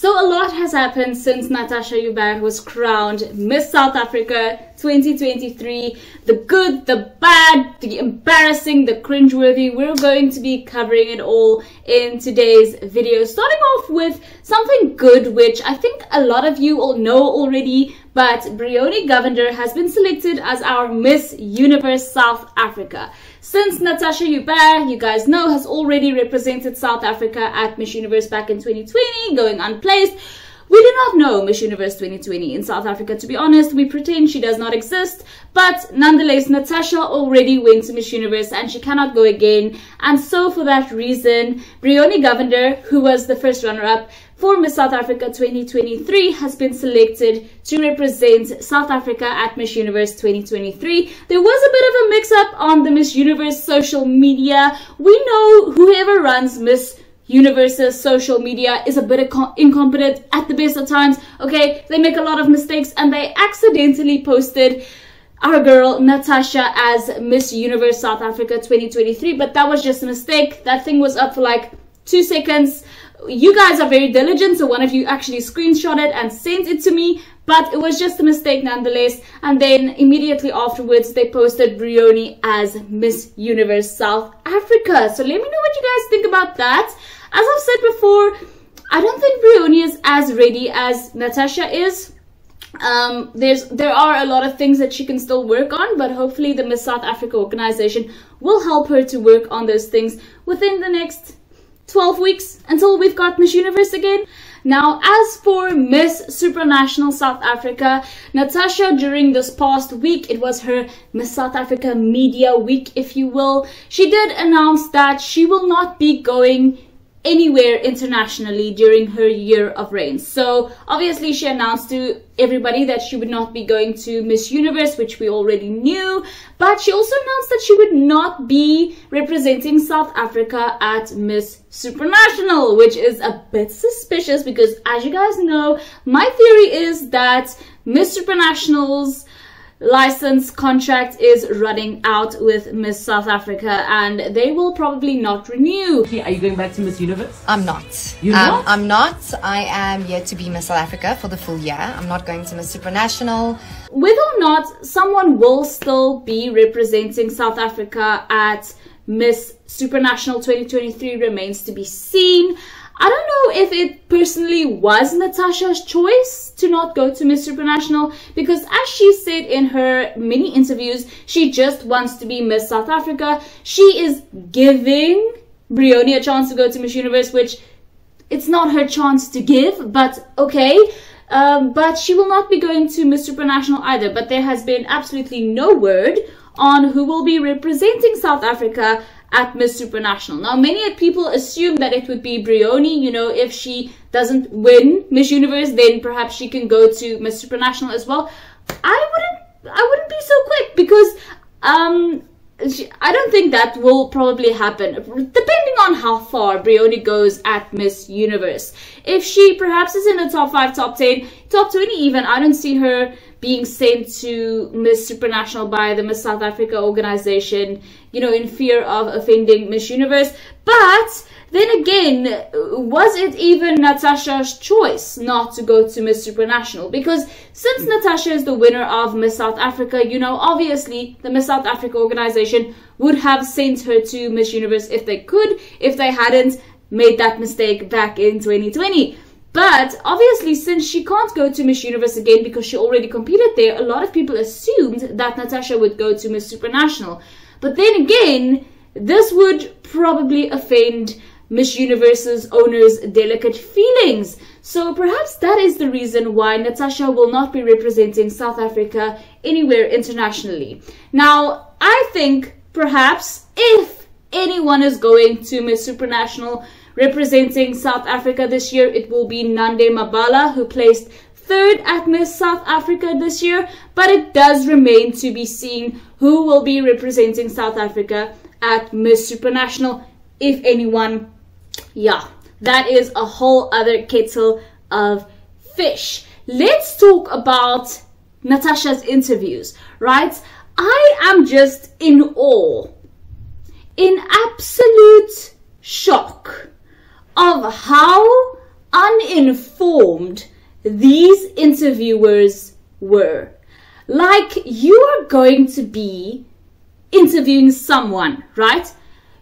So a lot has happened since Natasha Joubert was crowned Miss South Africa 2023. The good, the bad, the embarrassing, the cringeworthy. We're going to be covering it all in today's video. Starting off with something good, which I think a lot of you all know already, but Bryoni Govender has been selected as our Miss Universe South Africa. Since Natasha Joubert, you guys know, has already represented South Africa at Miss Universe back in 2020, going unplaced, we do not know Miss Universe 2020 in South Africa, to be honest. We pretend she does not exist, but nonetheless, Natasha already went to Miss Universe and she cannot go again. And so for that reason, Bryoni Govender, who was the first runner-up for Miss South Africa 2023, has been selected to represent South Africa at Miss Universe 2023. There was a bit of a mix-up on the Miss Universe social media. We know whoever runs Miss Universe's social media is a bit incompetent at the best of times. Okay, they make a lot of mistakes, and they accidentally posted our girl Natasha as Miss Universe South Africa 2023, but that was just a mistake. That thing was up for like 2 seconds. You guys are very diligent, so one of you actually screenshot it and sent it to me, but it was just a mistake nonetheless. And then immediately afterwards, they posted Bryoni as Miss Universe South Africa. So let me know what you guys think about that. As I've said before, I don't think Bryoni is as ready as Natasha is. There are a lot of things that she can still work on, but hopefully the Miss South Africa organization will help her to work on those things within the next 12 weeks until we've got Miss Universe again. Now, as for Miss Supranational South Africa, Natasha, during this past week, it was her Miss South Africa Media Week, if you will. She did announce that she will not be going anywhere internationally during her year of reign. So obviously she announced to everybody that she would not be going to Miss Universe, which we already knew, but she also announced that she would not be representing South Africa at Miss Supranational, which is a bit suspicious because, as you guys know, my theory is that Miss Supranational's license contract is running out with Miss South Africa and they will probably not renew. Okay, are you going back to Miss Universe? I'm not. You're not? I'm not. I am yet to be Miss South Africa for the full year. I'm not going to Miss Supranational. Whether or not someone will still be representing South Africa at Miss Supranational 2023 remains to be seen. I don't know if it personally was Natasha's choice to not go to Miss Supranational because, as she said in her many interviews, she just wants to be Miss South Africa. She is giving Bryoni a chance to go to Miss Universe, which it's not her chance to give, but okay. But she will not be going to Miss Supranational either. But there has been absolutely no word on who will be representing South Africa at Miss Supranational. Now, many people assume that it would be Bryoni. You know, if she doesn't win Miss Universe, then perhaps she can go to Miss Supranational as well. I wouldn't be so quick because I don't think that will probably happen, depending on how far Bryoni goes at Miss Universe. If she perhaps is in the top 5, top 10, top 20 even, I don't see her being sent to Miss Supranational by the Miss South Africa organization, you know, in fear of offending Miss Universe. But then again, was it even Natasha's choice not to go to Miss Supranational? Because since Natasha is the winner of Miss South Africa, you know, obviously the Miss South Africa organization would have sent her to Miss Universe if they could, if they hadn't made that mistake back in 2020. But obviously, since she can't go to Miss Universe again because she already competed there, a lot of people assumed that Natasha would go to Miss Supranational. But then again, this would probably offend Miss Universe's owner's delicate feelings. So perhaps that is the reason why Natasha will not be representing South Africa anywhere internationally. Now, I think perhaps if anyone is going to Miss Supranational representing South Africa this year, it will be Nande Mabala, who placed third at Miss South Africa this year. But it does remain to be seen who will be representing South Africa at Miss Supranational, if anyone. Yeah, that is a whole other kettle of fish. Let's talk about Natasha's interviews, right? I am just in awe, in absolute shock, of how uninformed these interviewers were. Like, you are going to be interviewing someone, right?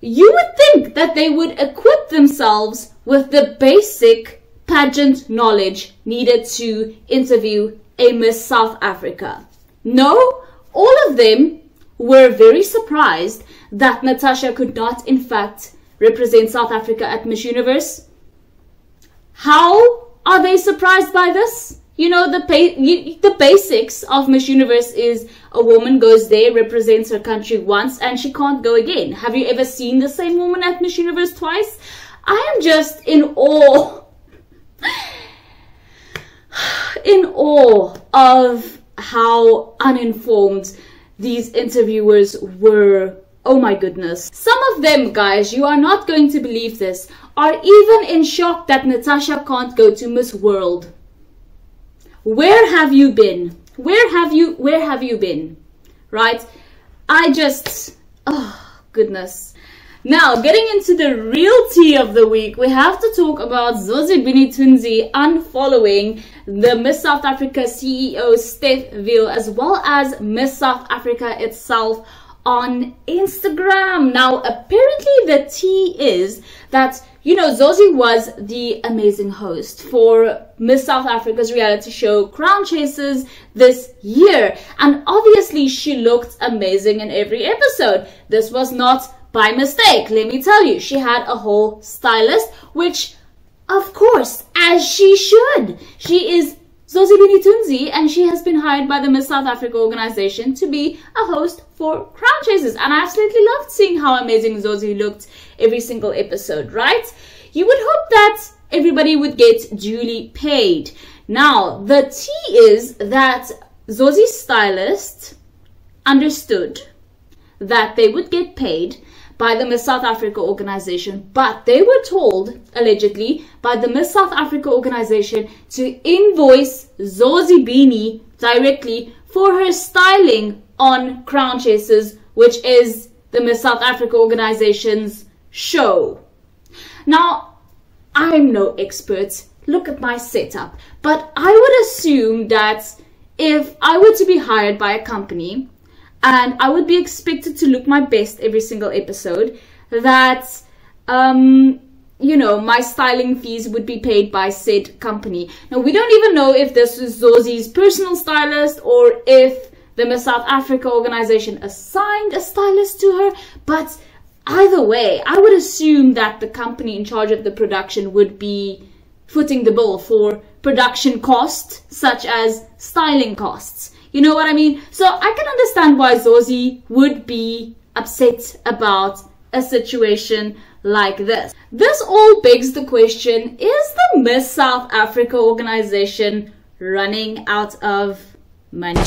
You would think that they would equip themselves with the basic pageant knowledge needed to interview a Miss South Africa. No, all of them were very surprised that Natasha could not, in fact, represent South Africa at Miss Universe. How are they surprised by this? You know, the basics of Miss Universe is a woman goes there, represents her country once, and she can't go again. Have you ever seen the same woman at Miss Universe twice? I am just in awe. In awe of how uninformed these interviewers were. Oh my goodness. Some of them, guys, you are not going to believe this, are even in shock that Natasha can't go to Miss World. Where have you been? Where have you been? Right? I just, oh goodness. Now, getting into the real tea of the week, we have to talk about Zozibini Tunzi unfollowing the Miss South Africa CEO Steve Vil, as well as Miss South Africa itself, on Instagram. Now, apparently the tea is that, you know, Zozi was the amazing host for Miss South Africa's reality show Crown Chasers this year. And obviously she looked amazing in every episode. This was not by mistake, let me tell you. She had a whole stylist, which, of course, as she should. She is Zozibini Tunzi, and she has been hired by the Miss South Africa organization to be a host for Crown Chasers. And I absolutely loved seeing how amazing Zozi looked every single episode, right? You would hope that everybody would get duly paid. Now, the tea is that Zozi's stylist understood that they would get paid by the Miss South Africa organization, but they were told, allegedly, by the Miss South Africa organization to invoice Zozibini directly for her styling on Crown Chasers, which is the Miss South Africa organization's show. Now, I'm no expert. Look at my setup. But I would assume that if I were to be hired by a company, and I would be expected to look my best every single episode, that, you know, my styling fees would be paid by said company. Now, we don't even know if this is Zozi's personal stylist or if the Miss South Africa organization assigned a stylist to her. But either way, I would assume that the company in charge of the production would be footing the bill for production costs, such as styling costs. You know what I mean? So I can understand why Zozi would be upset about a situation like this. This all begs the question, is the Miss South Africa organization running out of money?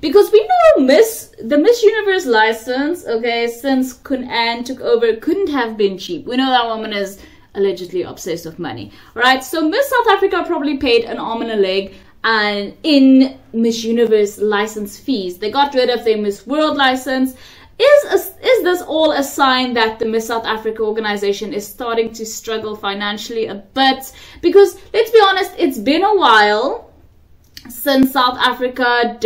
Because we know the Miss Universe license, okay, since Kun Ann took over, couldn't have been cheap. We know that woman is allegedly obsessed with money, right? So Miss South Africa probably paid an arm and a leg. And in Miss Universe license fees, they got rid of their Miss World license. Is this all a sign that the Miss South Africa organization is starting to struggle financially a bit? Because let's be honest, it's been a while since South Africa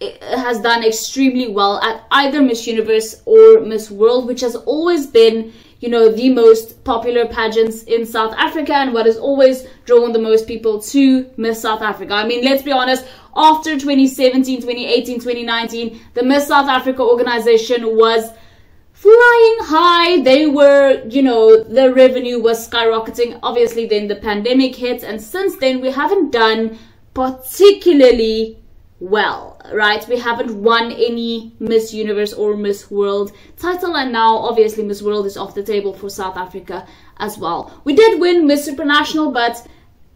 has done extremely well at either Miss Universe or Miss World, which has always been, you know, the most popular pageants in South Africa and what has always drawn the most people to Miss South Africa. I mean, let's be honest, after 2017, 2018, 2019, the Miss South Africa organization was flying high. They were, you know, the revenue was skyrocketing. Obviously, then the pandemic hit, and since then, we haven't done particularly well, right? We haven't won any Miss Universe or Miss World title, and now obviously Miss World is off the table for South Africa as well. We did win Miss Supranational, but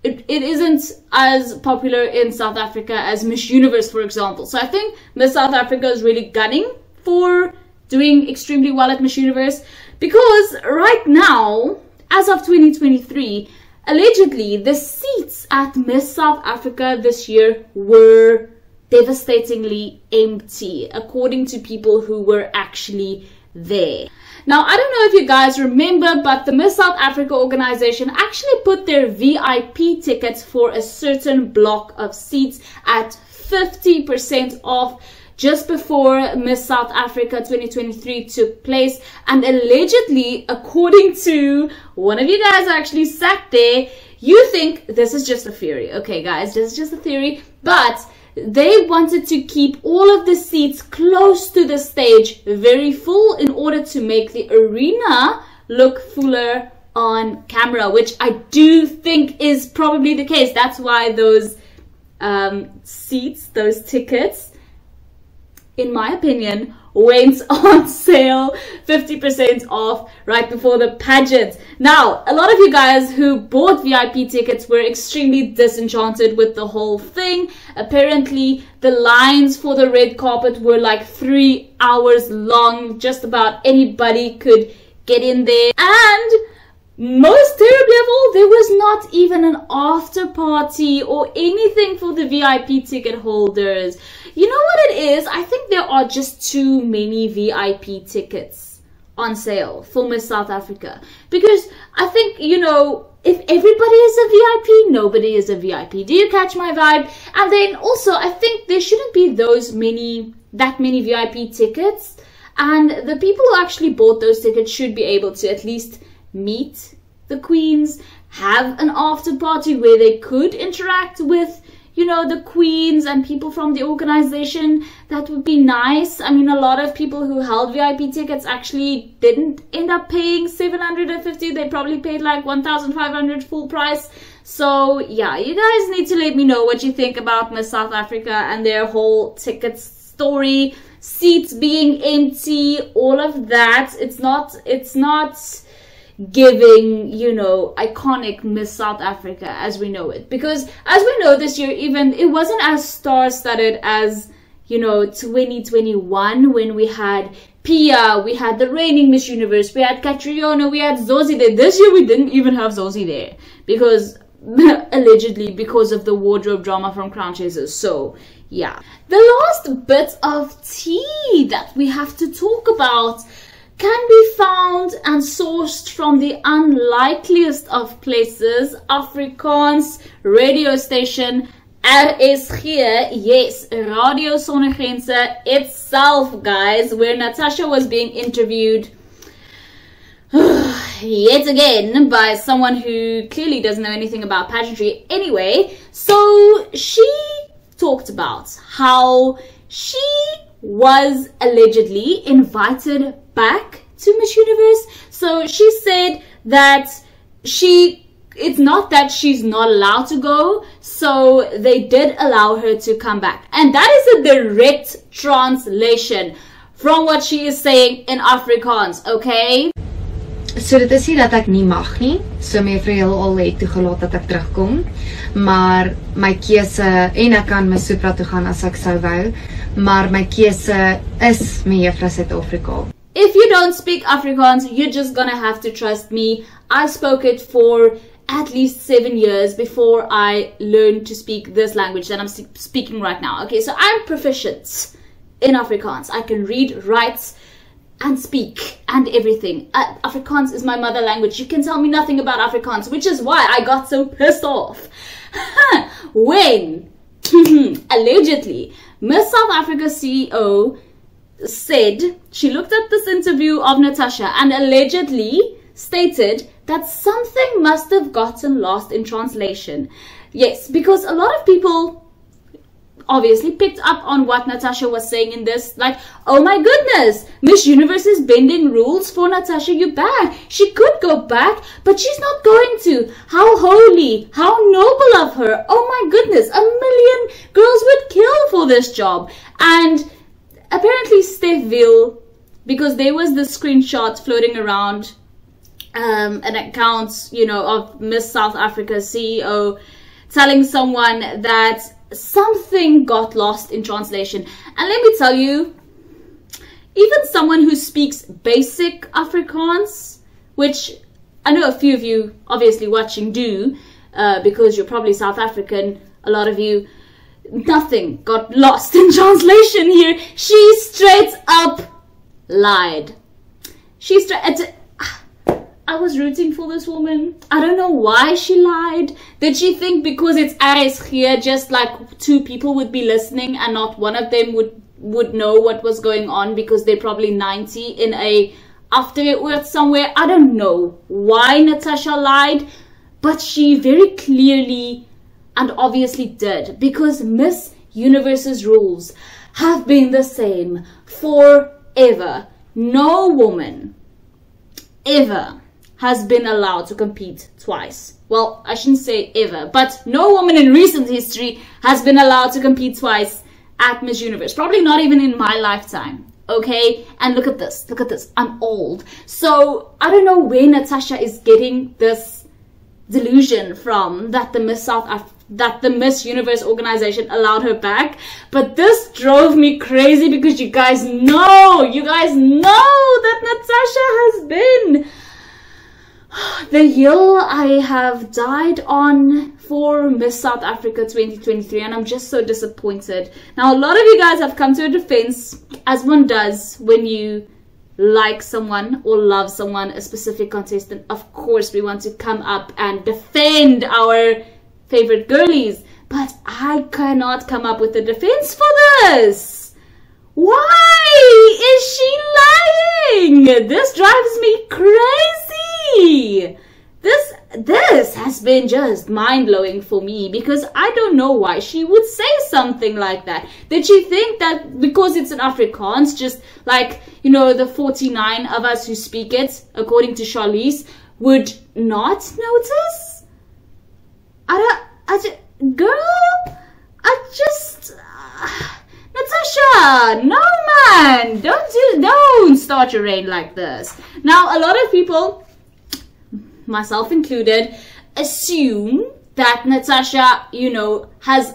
it isn't as popular in South Africa as Miss Universe, for example. So I think Miss South Africa is really gunning for doing extremely well at Miss Universe, because right now, as of 2023, allegedly the seats at Miss South Africa this year were devastatingly empty, according to people who were actually there. Now, I don't know if you guys remember, but the Miss South Africa organization actually put their VIP tickets for a certain block of seats at 50% off just before Miss South Africa 2023 took place. And allegedly, according to one of you guys who actually sat there, you think this is just a theory. Okay, guys, this is just a theory, but they wanted to keep all of the seats close to the stage very full in order to make the arena look fuller on camera, which I do think is probably the case. That's why those seats, those tickets, in my opinion, went on sale 50% off right before the pageant. Now, a lot of you guys who bought VIP tickets were extremely disenchanted with the whole thing. Apparently, the lines for the red carpet were like 3 hours long. Just about anybody could get in there. And most terribly of all, there was not even an after party or anything for the VIP ticket holders. You know what it is? I think there are just too many VIP tickets on sale for Miss South Africa. Because I think, you know, if everybody is a VIP, nobody is a VIP. Do you catch my vibe? And then also, I think there shouldn't be that many VIP tickets. And the people who actually bought those tickets should be able to at least meet the queens, have an after party where they could interact with, you know, the queens and people from the organization. That would be nice. I mean, a lot of people who held VIP tickets actually didn't end up paying 750. They probably paid like 1,500 full price. So yeah, you guys need to let me know what you think about Miss South Africa and their whole ticket story, seats being empty, all of that. It's not giving, you know, iconic Miss South Africa as we know it, because as we know, this year even it wasn't as star-studded as, you know, 2021, when we had Pia, we had the reigning Miss Universe, we had Catriona, we had Zosie there. This year we didn't even have Zosie there because allegedly because of the wardrobe drama from Crown Chasers. So yeah, the last bit of tea that we have to talk about can be found and sourced from the unlikeliest of places, Afrikaans radio station RSG, yes, Radio Sondergrense itself, guys, where Natasha was being interviewed yet again by someone who clearly doesn't know anything about pageantry. Anyway, so she talked about how she was allegedly invited back to Miss Universe. So she said that it's not that she's not allowed to go, so they did allow her to come back. And that is a direct translation from what she is saying in Afrikaans, okay? So dit is nie dat ek nie mag nie. So mevrou al het toegelaat dat ek terugkom, maar my keuse, en ek kan my Supra toe gaan as ek sou wou, maar my keuse is mevrou Suid-Afrika. If you don't speak Afrikaans, you're just gonna have to trust me. I spoke it for at least 7 years before I learned to speak this language that I'm speaking right now. Okay, so I'm proficient in Afrikaans. I can read, write, and speak and everything. Afrikaans is my mother language. You can tell me nothing about Afrikaans, which is why I got so pissed off when allegedly Miss South Africa CEO said she looked at this interview of Natasha and allegedly stated that something must have gotten lost in translation. Yes, because a lot of people obviously picked up on what Natasha was saying in this, like, oh my goodness, Miss Universe is bending rules for Natasha Joubert. She could go back, but she's not going to. How holy, how noble of her. Oh my goodness, 1 million girls would kill for this job. And apparently Steve Vil, because there was this screenshot floating around, an account, you know, of Miss South Africa CEO telling someone that something got lost in translation. And let me tell you, even someone who speaks basic Afrikaans, which I know a few of you obviously watching do, because you're probably South African, a lot of you, nothing got lost in translation here. She straight up lied She's... I was rooting for this woman. I don't know why she lied. Did she think because it's RSG, just like two people would be listening and not one of them would know what was going on because they're probably 90 in a after it worked somewhere? I don't know why Natasha lied, but she very clearly and obviously did, because Miss Universe's rules have been the same forever. No woman ever has been allowed to compete twice. Well, I shouldn't say ever, but no woman in recent history has been allowed to compete twice at Miss Universe. Probably not even in my lifetime. Okay, and look at this, look at this. I'm old. So I don't know where Natasha is getting this delusion from that the Miss Universe organization allowed her back. But this drove me crazy because you guys know that Natasha has been the hill I have died on for Miss South Africa 2023, and I'm just so disappointed. Now, a lot of you guys have come to her defense, as one does when you like someone or love someone, a specific contestant. Of course, we want to come up and defend our favorite girlies, but I cannot come up with a defense for this. Why is she lying? This drives me crazy. This has been just mind-blowing for me, because I don't know why she would say something like that. Did she think that because it's an Afrikaans, just like, you know, the 49 of us who speak it, according to Charlize, would not notice? Natasha, no man, don't start your reign like this. Now, a lot of people, myself included, assume that Natasha, you know, has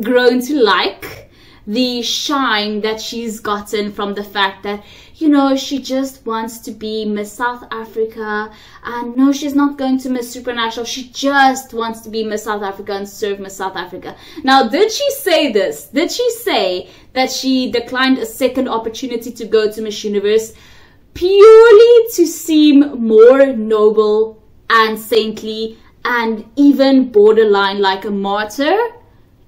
grown to like the shine that she's gotten from the fact that, you know, she just wants to be Miss South Africa, and no, she's not going to Miss Supranational. She just wants to be Miss South Africa and serve Miss South Africa. Now, did she say this? Did she say that she declined a second opportunity to go to Miss Universe purely to seem more noble and saintly and even borderline like a martyr?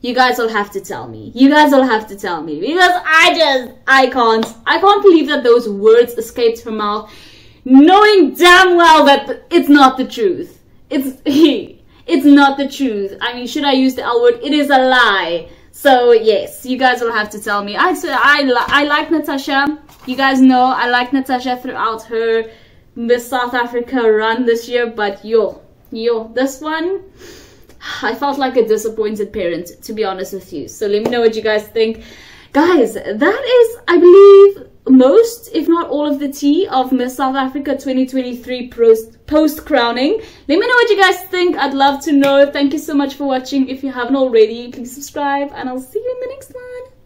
You guys will have to tell me. You guys will have to tell me, because I can't believe that those words escaped her mouth, knowing damn well that it's not the truth. It's not the truth. I mean, should I use the L word? It is a lie. So yes, you guys will have to tell me. I like Natasha. You guys know I like Natasha throughout her Miss South Africa run this year, but yo, this one, I felt like a disappointed parent, to be honest with you. So let me know what you guys think. Guys, that is, I believe, most, if not all of the tea of Miss South Africa 2023 post-crowning. Let me know what you guys think. I'd love to know. Thank you so much for watching. If you haven't already, please subscribe, and I'll see you in the next one.